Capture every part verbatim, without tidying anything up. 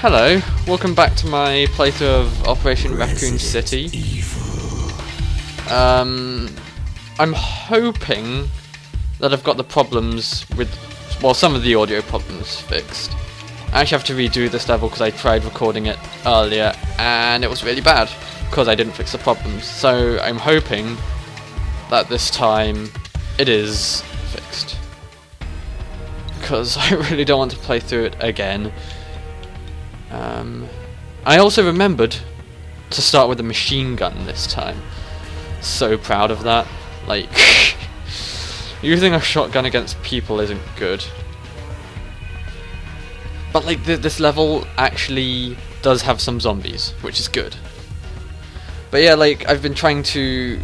Hello, welcome back to my playthrough of Operation Raccoon City. Um, I'm hoping that I've got the problems with, well, some of the audio problems fixed. I actually have to redo this level because I tried recording it earlier and it was really bad because I didn't fix the problems. So I'm hoping that this time it is fixed, because I really don't want to play through it again. Um, I also remembered to start with a machine gun this time. So proud of that. Like, using a shotgun against people isn't good. But like, th this level actually does have some zombies, which is good. But yeah, like, I've been trying to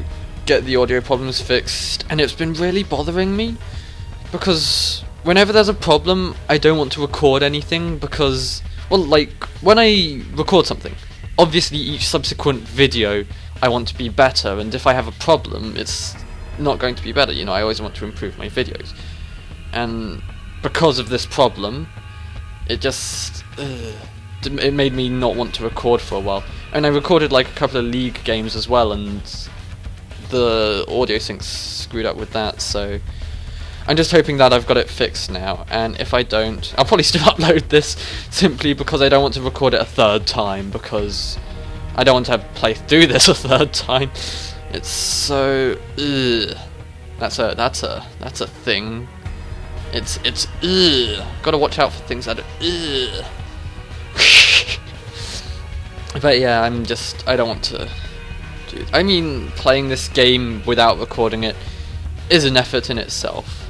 get the audio problems fixed, and it's been really bothering me, because whenever there's a problem, I don't want to record anything because, well, like, when I record something, obviously each subsequent video I want to be better, and if I have a problem, it's not going to be better, you know, I always want to improve my videos. And because of this problem, it just, ugh, it made me not want to record for a while. And I recorded like a couple of League games as well, and the audio sync's screwed up with that, so I'm just hoping that I've got it fixed now, and if I don't, I'll probably still upload this simply because I don't want to record it a third time, because I don't want to have play through this a third time. It's so ugh. That's a that's a that's a thing. It's it's ugh. Gotta watch out for things that are ugh. But yeah, I'm just I don't want to do I mean, playing this game without recording it is an effort in itself.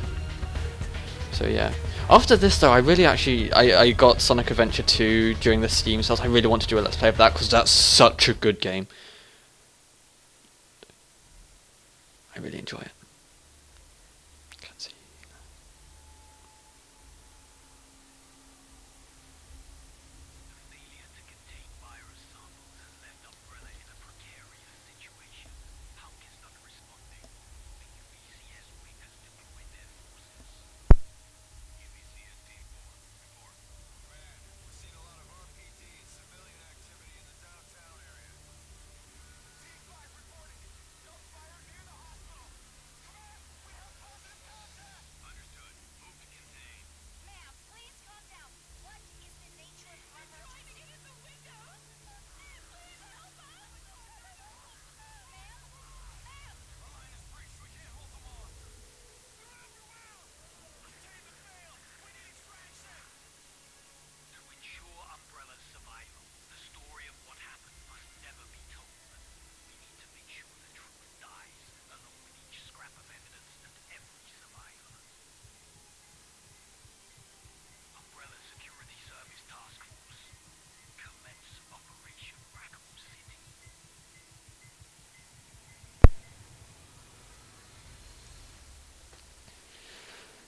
So yeah. After this though, I really actually, I, I got Sonic Adventure two during the Steam sales. I really want to do a Let's Play of that because that's such a good game. I really enjoy it. Can't see.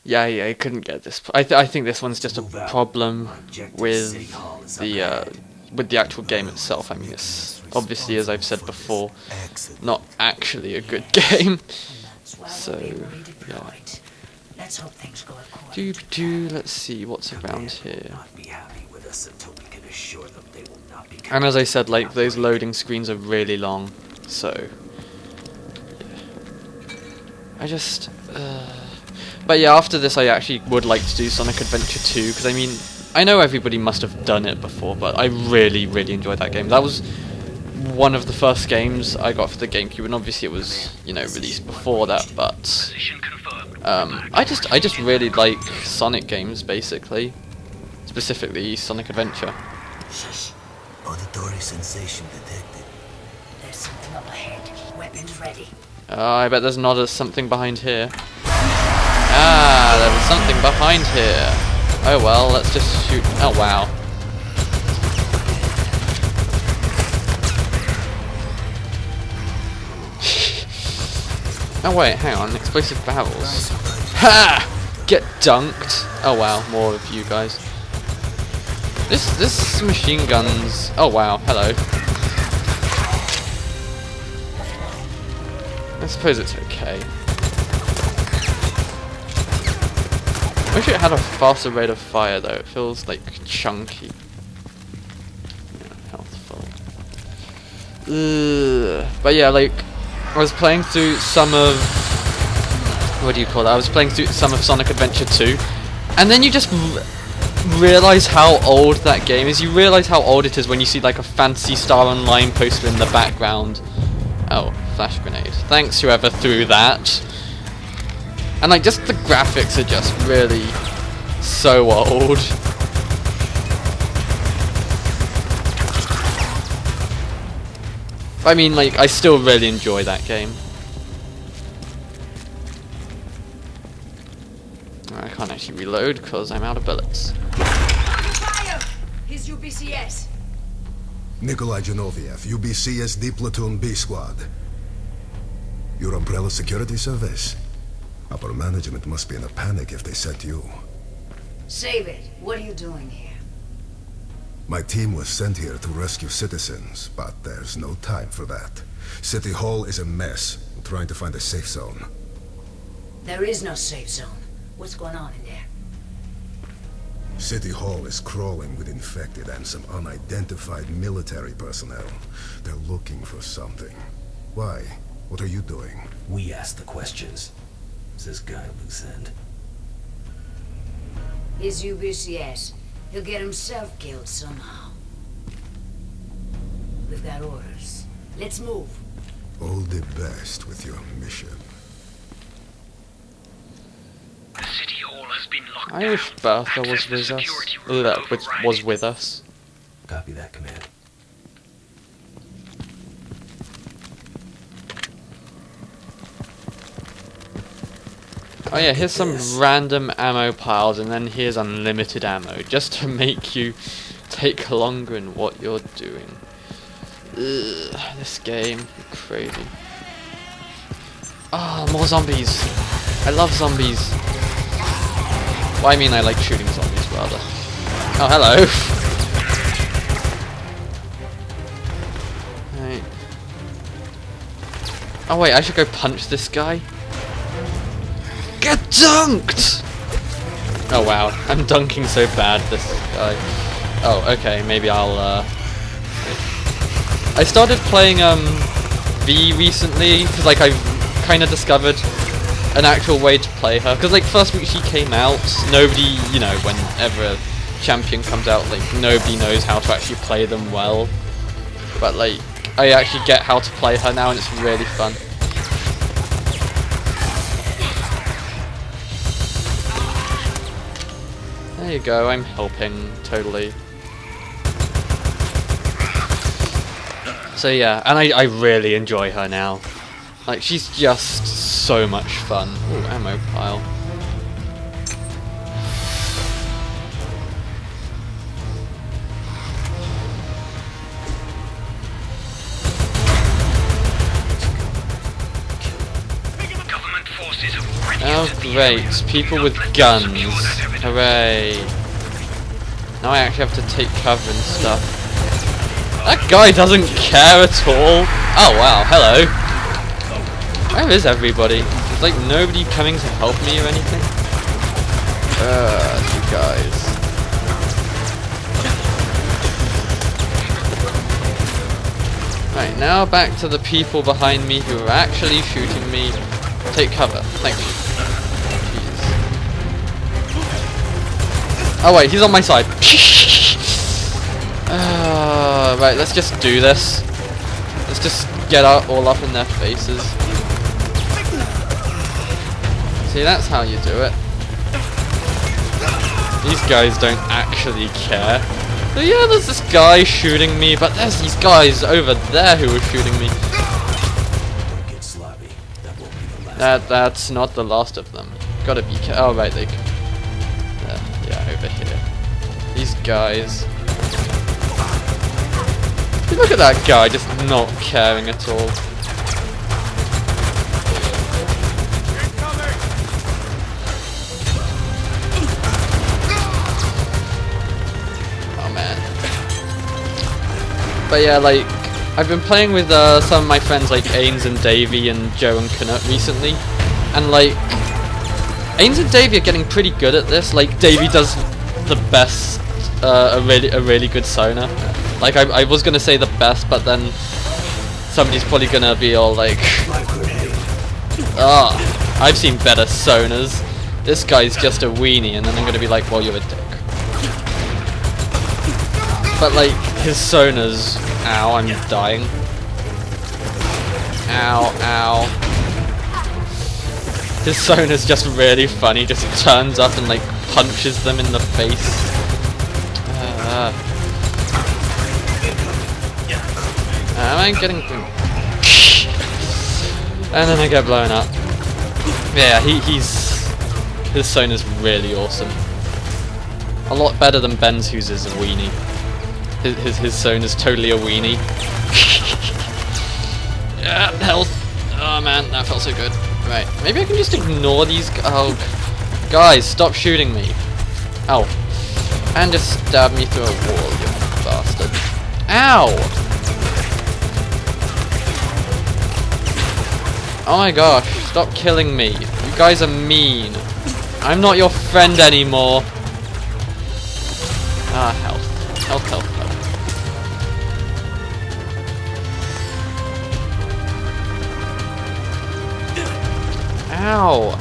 Yeah, yeah, I couldn't get this. I th I think this one's just a problem with the uh, with the actual game itself. I mean, it's obviously, as I've said before, not actually a good game. So yeah. Do do. Let's see what's around here. And as I said, like, those loading screens are really long. So yeah. I just. Uh, But yeah, after this I actually would like to do Sonic Adventure two, because I mean, I know everybody must have done it before, but I really, really enjoyed that game. That was one of the first games I got for the GameCube, and obviously it was, you know, released before that, but um, I just, I just really like Sonic games, basically. Specifically, Sonic Adventure. Auditory sensation detected. There's something up ahead. Weapons ready. I bet there's not a something behind here. Ah, there was something behind here. Oh well, let's just shoot. Oh wow. Oh wait, hang on. Explosive barrels. Ha! Get dunked. Oh wow, more of you guys. This this machine guns. Oh wow, hello. I suppose it's okay. I wish it had a faster rate of fire though, it feels like chunky. Ugh. But yeah, like, I was playing through some of... What do you call that? I was playing through some of Sonic Adventure two, and then you just r realise how old that game is. You realise how old it is when you see, like, a fancy Star Online poster in the background. Oh, flash grenade. Thanks, whoever threw that. And, like, just the graphics are just really so old. I mean, like, I still really enjoy that game. I can't actually reload because I'm out of bullets. Fire! He's U B C S. Nikolai Janoviev, U B C S D Platoon B Squad. Your umbrella security service? Upper management must be in a panic if they sent you. Save it. What are you doing here? My team was sent here to rescue citizens, but there's no time for that. City Hall is a mess. I'm trying to find a safe zone. There is no safe zone. What's going on in there? City Hall is crawling with infected and some unidentified military personnel. They're looking for something. Why? What are you doing? We ask the questions. It's this guy loose end. He's U B C S. He'll get himself killed somehow. We've got orders. Let's move. All the best with your mission. The city hall has been locked down. I wish Bertha was with us. Oh, that was, was with us. Copy that command. Oh yeah, here's some random ammo piles, and then here's unlimited ammo, just to make you take longer in what you're doing. Ugh, this game, crazy. Ah, oh, more zombies! I love zombies. Well, I mean, I like shooting zombies rather. Oh, hello. Right. Oh wait, I should go punch this guy. Get dunked! Oh wow, I'm dunking so bad this guy. Oh, okay, maybe I'll, uh... I started playing, um, V recently, because, like, I kind of discovered an actual way to play her. Because, like, first week she came out, nobody, you know, whenever a champion comes out, like, nobody knows how to actually play them well. But, like, I actually get how to play her now, and it's really fun. There you go, I'm helping, totally. So yeah, and I, I really enjoy her now. Like, she's just so much fun. Ooh, ammo pile. Oh great, people with guns. Hooray. Now I actually have to take cover and stuff. That guy doesn't care at all. Oh wow, hello. Where is everybody? There's like nobody coming to help me or anything. Ugh, you guys. Right, now back to the people behind me who are actually shooting me. Take cover. Thank you. Oh wait, he's on my side. uh, right, let's just do this. Let's just get out all up in their faces. See, that's how you do it. These guys don't actually care. So yeah, there's this guy shooting me, but there's these guys over there who are shooting me. That that's not the last of them. Gotta be careful. Oh right, they. Over here. These guys. Look at that guy, just not caring at all. Oh man. But yeah, like, I've been playing with uh, some of my friends like Ains and Davey and Joe and Knut recently, and like, Ains and Davey are getting pretty good at this. Like, Davey does the best, uh, a really a really good Sona. Like, I, I was going to say the best, but then somebody's probably gonna be all like, ah, oh, I've seen better Sonas. This guy's just a weenie, and then I'm gonna be like, well, you're a dick. But like, his Sonas. Ow, I'm dying. Ow, ow. His Sona's just really funny, just turns up and like punches them in the face. Uh, am I getting... and then I get blown up. Yeah, he, he's... his Sona's really awesome. A lot better than Ben's, whose is a weenie. His, his, his Sona's totally a weenie. Yeah, health. Oh man, that felt so good. Right, maybe I can just ignore these... oh, guys, stop shooting me. Ow. And just stab me through a wall, you bastard. Ow! Oh my gosh, stop killing me. You guys are mean. I'm not your friend anymore. Ah, health. Health, health, health. Ow!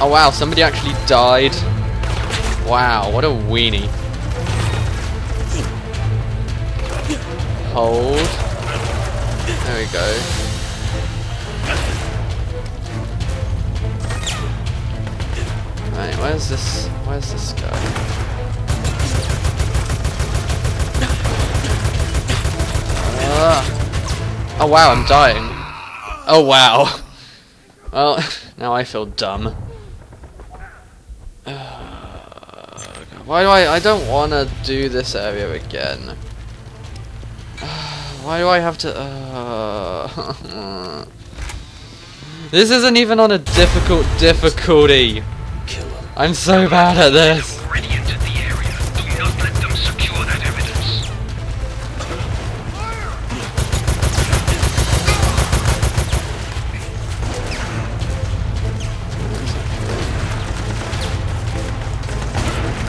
Oh wow, somebody actually died. Wow, what a weenie. Hold. There we go. Right, where's this? Where's this guy? Uh, oh wow, I'm dying. Oh wow. Well, now I feel dumb. Uh, why do I? I don't want to do this area again. Why do I have to... Uh, this isn't even on a difficult difficulty. Kill him. I'm so bad at this.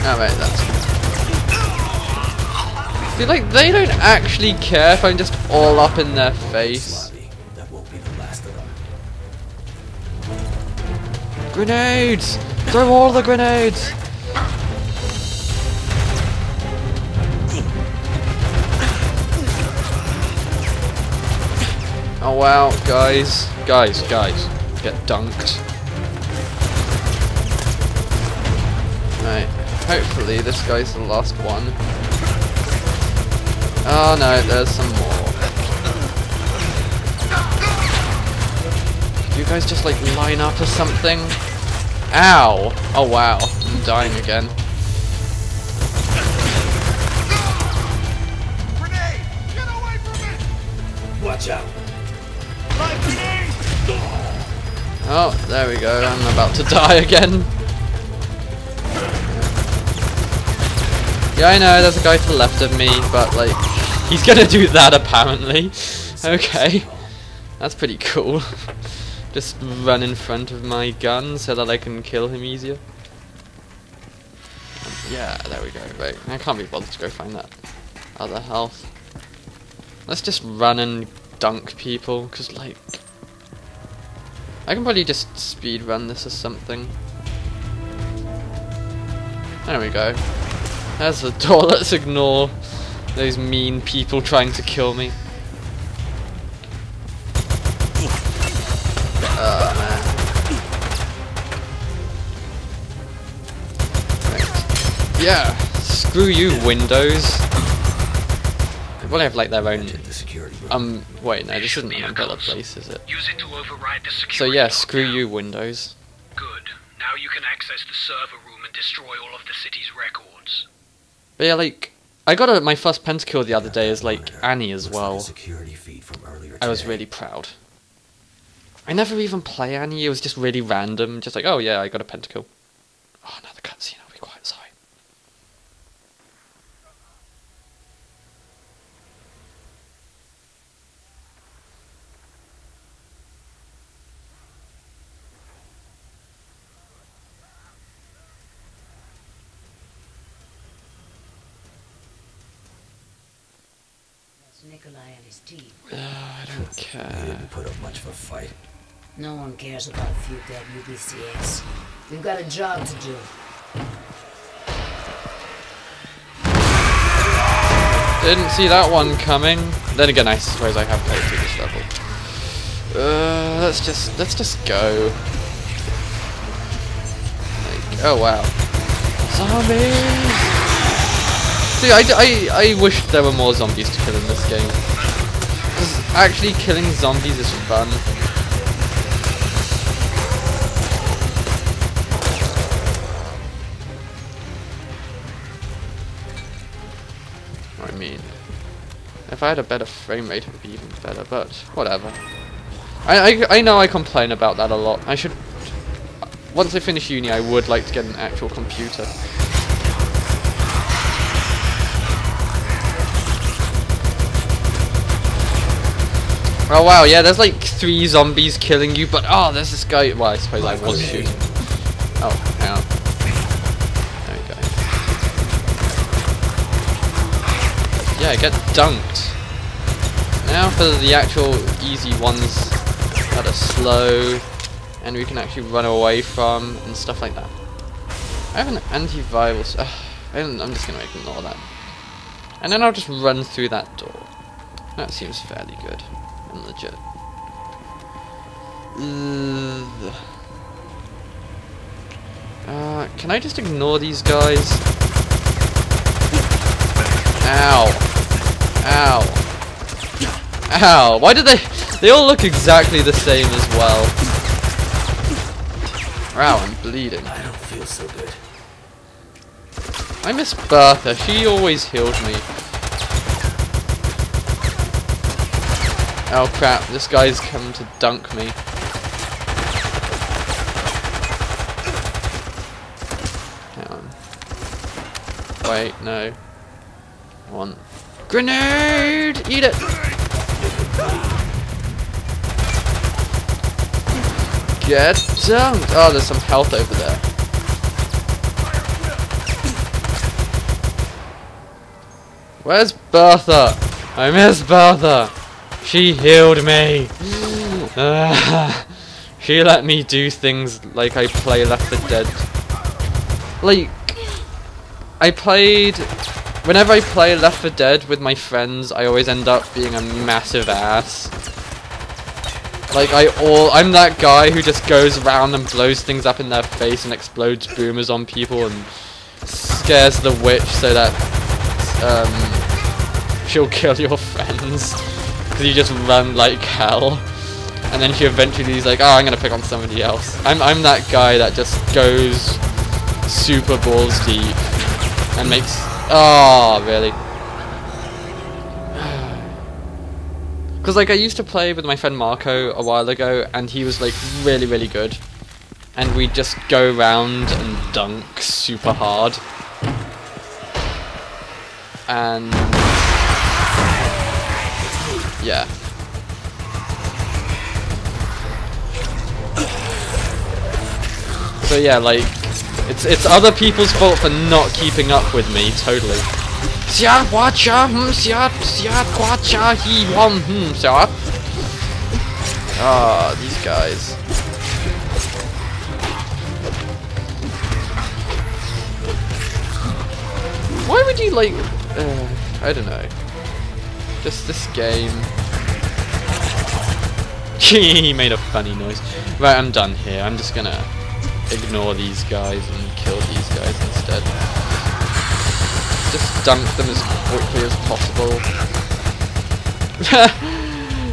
Alright, that's good. See, like, they don't actually care if I'm just all up in their face. That won't be the last of them. Grenades! Throw all the grenades! Oh wow, guys. Guys, guys. Get dunked. Right. Hopefully this guy's the last one. Oh no, there's some more. Do you guys just like line up or something? Ow! Oh wow, I'm dying again. Grenade! Get away from it! Watch out! Oh, there we go, I'm about to die again. Yeah, I know, there's a guy to the left of me, but like, he's gonna do that apparently. Okay, that's pretty cool. Just run in front of my gun so that I can kill him easier. Yeah, there we go. Right, I can't be bothered to go find that other health. Let's just run and dunk people, because like, I can probably just speedrun this or something. There we go. There's the door, let's ignore those mean people trying to kill me. Oh man. Right. Yeah, screw you, Windows. They probably have like their own... Um, wait, no, this isn't an umbrella place, is it? So yeah, screw you, Windows. Good, now you can access the server room and destroy all of the city's records. But yeah, like, I got a, my first pentakill the other day as, like, Annie as well. I was really proud. I never even play Annie, it was just really random. Just like, oh yeah, I got a pentakill. Oh, another cutscene, I'll be quiet, sorry. It's Nikolai and his team. Oh, I don't care. They didn't put up much of a fight. No one cares about a few dead U B C S. We've got a job to do. Didn't see that one coming. Then again, I suppose I have played through this level. Uh, let's just let's just go. Like, oh wow, zombies! See, I, I, I wish there were more zombies to kill in this game. Because actually killing zombies is fun. I mean, if I had a better frame rate it would be even better, but whatever. I, I, I know I complain about that a lot. I should... Once I finish uni I would like to get an actual computer. Oh wow, yeah, there's like three zombies killing you, but oh, there's this guy. Well, I suppose I was shooting. Oh, hang on. There we go. Yeah, I get dunked. Now for the actual easy ones that are slow and we can actually run away from and stuff like that. I have an antiviral. So, uh, I'm just gonna ignore that. And then I'll just run through that door. That seems fairly good. And legit. Uh, can I just ignore these guys? Ow. Ow. Ow. Why do they... They all look exactly the same as well. Wow, I'm bleeding. I don't feel so good. I miss Bertha. She always healed me. Oh crap, this guy's come to dunk me. Hang on. Wait, no. One. Grenade! Eat it! Get dunked! Oh, there's some health over there. Where's Bertha? I miss Bertha! She healed me! Uh, she let me do things like I play Left four Dead. Like, I played... Whenever I play Left four Dead with my friends, I always end up being a massive ass. Like, I all, I'm that guy who just goes around and blows things up in their face and explodes boomers on people and scares the witch so that um, she'll kill your friends. You just run like hell, and then she eventually is like, "Oh, I'm gonna pick on somebody else." I'm I'm that guy that just goes super balls deep and makes. Oh, really? Because like I used to play with my friend Marco a while ago, and he was like really really good, and we just go round and dunk super hard, and. Yeah. So yeah, like, it's it's other people's fault for not keeping up with me, totally. Ah, oh, these guys. Why would you, like, uh, I don't know. Just this game. He made a funny noise. Right, I'm done here. I'm just gonna ignore these guys and kill these guys instead. Just dunk them as quickly as possible.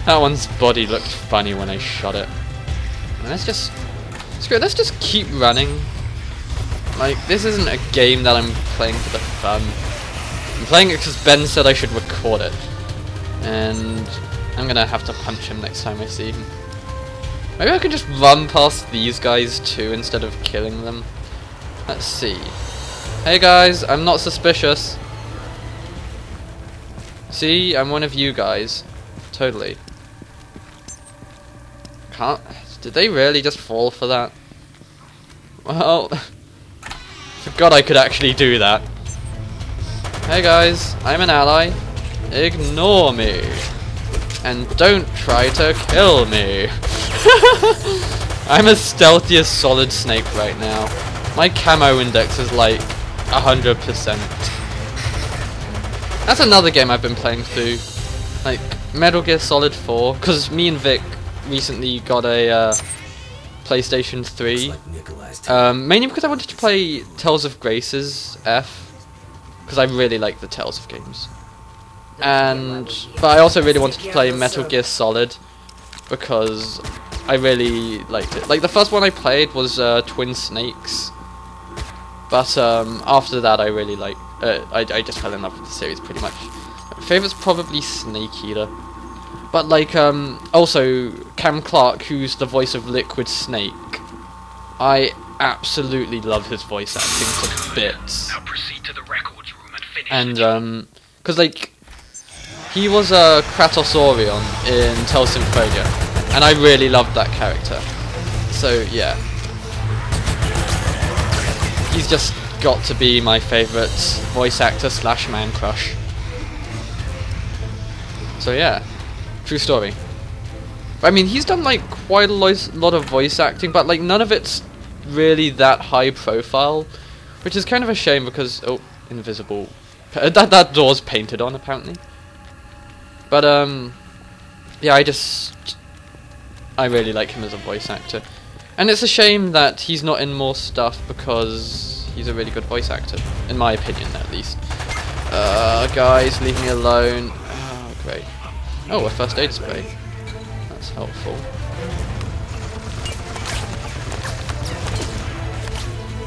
That one's body looked funny when I shot it. And let's just screw it. Let's just keep running. Like, this isn't a game that I'm playing for the fun. I'm playing it because Ben said I should record it. And I'm gonna have to punch him next time I see him. Maybe I can just run past these guys too instead of killing them. Let's see. Hey guys, I'm not suspicious. See, I'm one of you guys. Totally. Can't. Did they really just fall for that? Well, forgot I could actually do that. Hey guys, I'm an ally. Ignore me. And don't try to kill me. I'm as stealthy as Solid Snake right now. My camo index is like one hundred percent. That's another game I've been playing through. Like, Metal Gear Solid four. Because me and Vic recently got a uh, PlayStation three. Um, mainly because I wanted to play Tales of Graces F. Because I really like the Tales of games. And but I also really wanted to play Metal Gear Solid because I really liked it. Like the first one I played was uh, Twin Snakes, but um, after that I really like uh, I I just fell in love with the series pretty much. My favorite's probably Snake Eater, but like um also Cam Clark, who's the voice of Liquid Snake. I absolutely love his voice acting to bits. Now proceed to the records room and finish. And um, because like. He was a uh, Kratos Orion in Tales of Symphonia, and I really loved that character. So yeah, he's just got to be my favourite voice actor slash man crush. So yeah, true story. I mean, he's done like quite a lot of voice acting, but like none of it's really that high profile, which is kind of a shame because oh, invisible. That that door's painted on apparently. But, um, yeah, I just, I really like him as a voice actor. And it's a shame that he's not in more stuff because he's a really good voice actor, in my opinion, at least. Uh, guys, leave me alone. Oh, great. Oh, a first aid spray. That's helpful.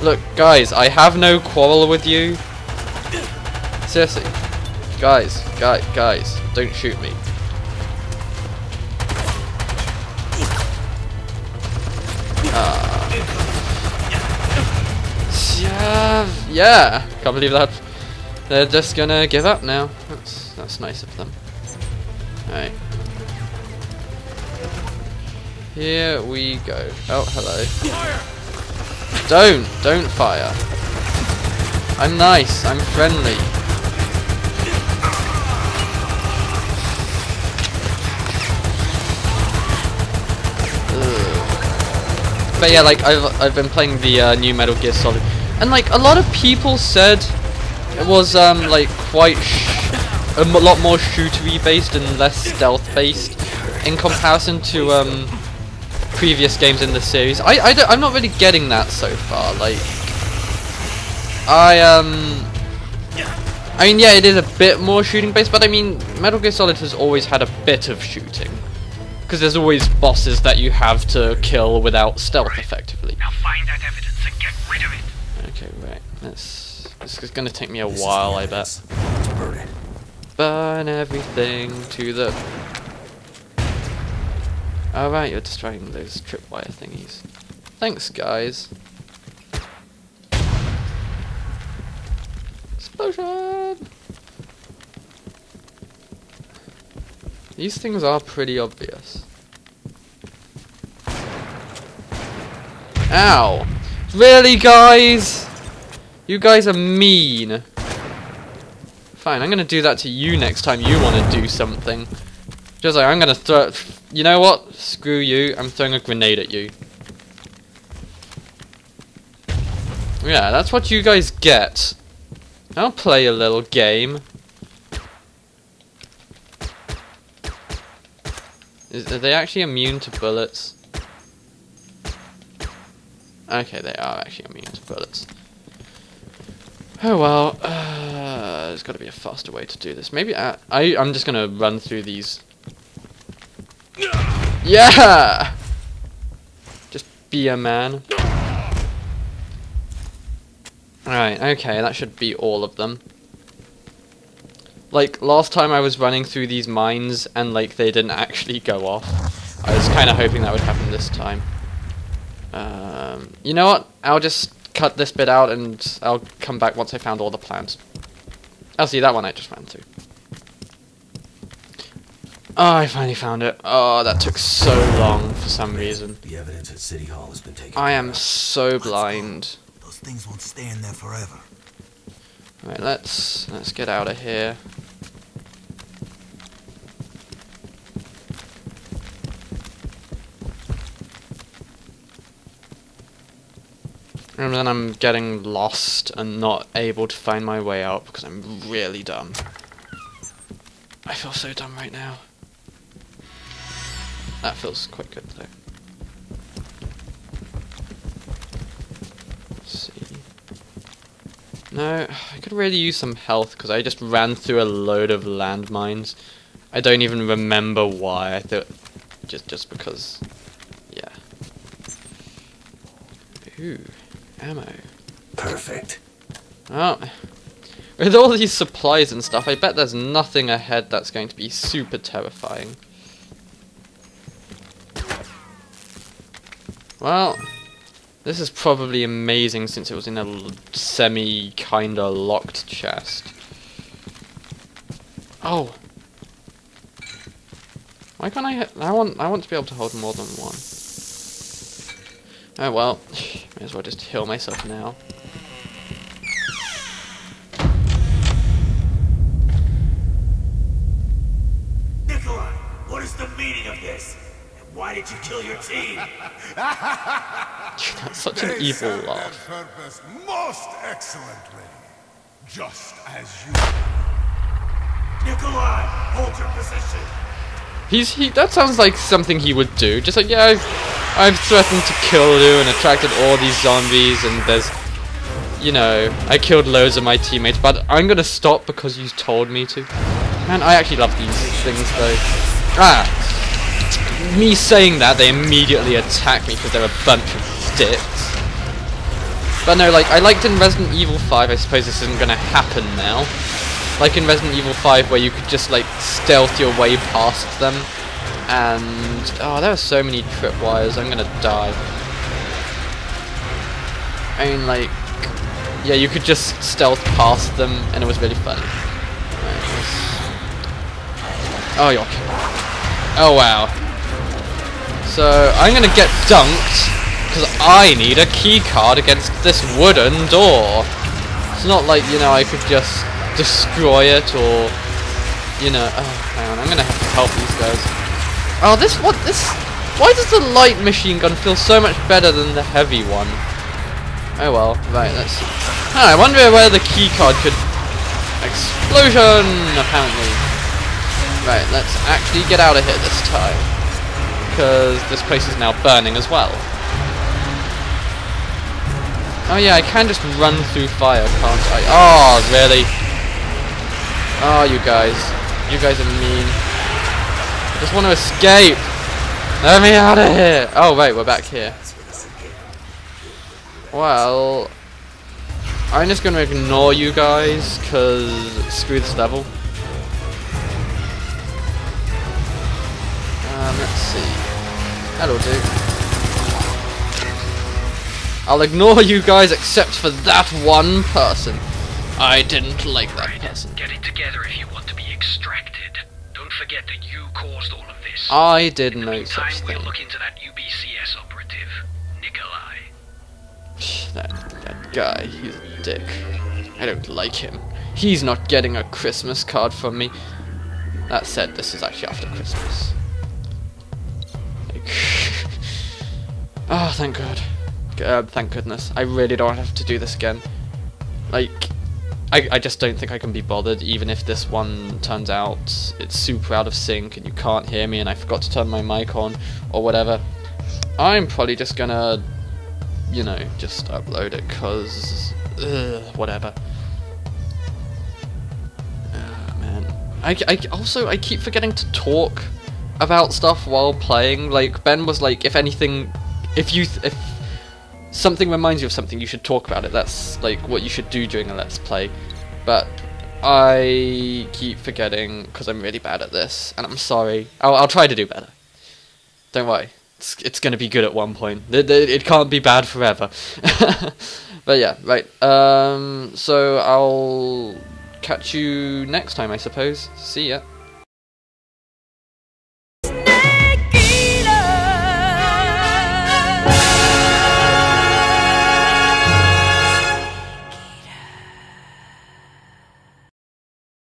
Look, guys, I have no quarrel with you. Seriously. Guys, guys, guys, don't shoot me. Ah. Yeah, yeah, can't believe that. They're just gonna give up now. That's that's nice of them. Alright. Here we go. Oh, hello. Fire. Don't, don't fire. I'm nice, I'm friendly. But yeah, like I've I've been playing the uh, new Metal Gear Solid, and like a lot of people said it was um like quite sh a m lot more shootery based and less stealth based in comparison to um previous games in the series. I I don't, I'm not really getting that so far. Like I um I mean yeah, it is a bit more shooting based, but I mean Metal Gear Solid has always had a bit of shooting. Because there's always bosses that you have to kill without stealth, effectively. Now find that evidence and get rid of it. Okay, right. This this is gonna take me a this while, I bet. Burn, burn everything to the. All right, you're destroying those tripwire thingies. Thanks, guys. Explosion. These things are pretty obvious. Ow! Really, guys? You guys are mean. Fine, I'm gonna do that to you next time you wanna do something. Just like, I'm gonna throw... You know what? Screw you, I'm throwing a grenade at you. Yeah, that's what you guys get. I'll play a little game. Is, are they actually immune to bullets? Okay, they are actually immune to bullets. Oh well, uh, there's got to be a faster way to do this. Maybe I, I, I'm just gonna run through these. Yeah! Just be a man. Alright, okay, that should be all of them. Like, last time I was running through these mines and, like, they didn't actually go off. I was kind of hoping that would happen this time. Um, you know what? I'll just cut this bit out and I'll come back once I found all the plans. I'll see, that one I just ran through. Oh, I finally found it. Oh, that took so long for some reason. The evidence at City Hall has been taken. I am so blind. Those things won't stay in there forever. Alright, let's let's get out of here. And then I'm getting lost and not able to find my way out because I'm really dumb. I feel so dumb right now. That feels quite good though. Let's see. No, I could really use some health because I just ran through a load of landmines. I don't even remember why. I thought just just because, yeah. Ooh, ammo. Perfect. Oh, with all these supplies and stuff, I bet there's nothing ahead that's going to be super terrifying. Well, this is probably amazing since it was in a semi kinda locked chest. Oh. Why can't I? I want. I want to be able to hold more than one. Oh well, may as well just heal myself now. Nikolai, what is the meaning of this? And why did you kill your team? That's such an evil laugh. They served their purpose most excellently, just as you. Nikolai, hold your position. He's, he, that sounds like something he would do. Just like, yeah, I've, I've threatened to kill you and attracted all these zombies and there's, you know, I killed loads of my teammates, but I'm gonna stop because you told me to. Man, I actually love these things though. Ah! Me saying that, they immediately attack me because they're a bunch of dicks. But no, like, I liked in Resident Evil five, I suppose this isn't gonna happen now. Like in Resident Evil five where you could just like stealth your way past them and... oh, there are so many tripwires, I'm gonna die. I mean like... yeah, you could just stealth past them and it was really funny. Oh, you're okay. Oh wow. So, I'm gonna get dunked because I need a keycard against this wooden door. It's not like, you know, I could just... destroy it or, you know, oh man, I'm gonna have to help these guys. Oh, this, what, this, why does the light machine gun feel so much better than the heavy one? Oh well, right, let's see. Oh, I wonder where the key card could, explosion, apparently. Right, let's actually get out of here this time, because this place is now burning as well. Oh yeah, I can just run through fire, can't I? Oh, really? Oh, you guys. You guys are mean. I just want to escape. Let me out of here. Oh, wait, we're back here. Well, I'm just going to ignore you guys, because screw this level. Um, let's see. That'll do. I'll ignore you guys except for that one person. I didn't like that person. Get it together if you want to be extracted. Don't forget that you caused all of this. I did no such thing. We'll look into that U B C S operative, Nikolai. That, that guy, he's a dick. I don't like him. He's not getting a Christmas card from me. That said, this is actually after Christmas. Like, oh, thank God. Uh, thank goodness. I really don't have to do this again. Like... I, I just don't think I can be bothered, even if this one turns out it's super out of sync and you can't hear me and I forgot to turn my mic on or whatever. I'm probably just gonna, you know, just upload it because, whatever. Oh, man. I, I, also, I keep forgetting to talk about stuff while playing. Like, Ben was like, if anything, if you... Th if something reminds you of something, you should talk about it. That's like what you should do during a let's play. But I keep forgetting because I'm really bad at this, and I'm sorry. I'll, I'll try to do better. Don't worry, it's, it's going to be good at one point. It, it, it can't be bad forever. But yeah, right. Um, so I'll catch you next time, I suppose. See ya.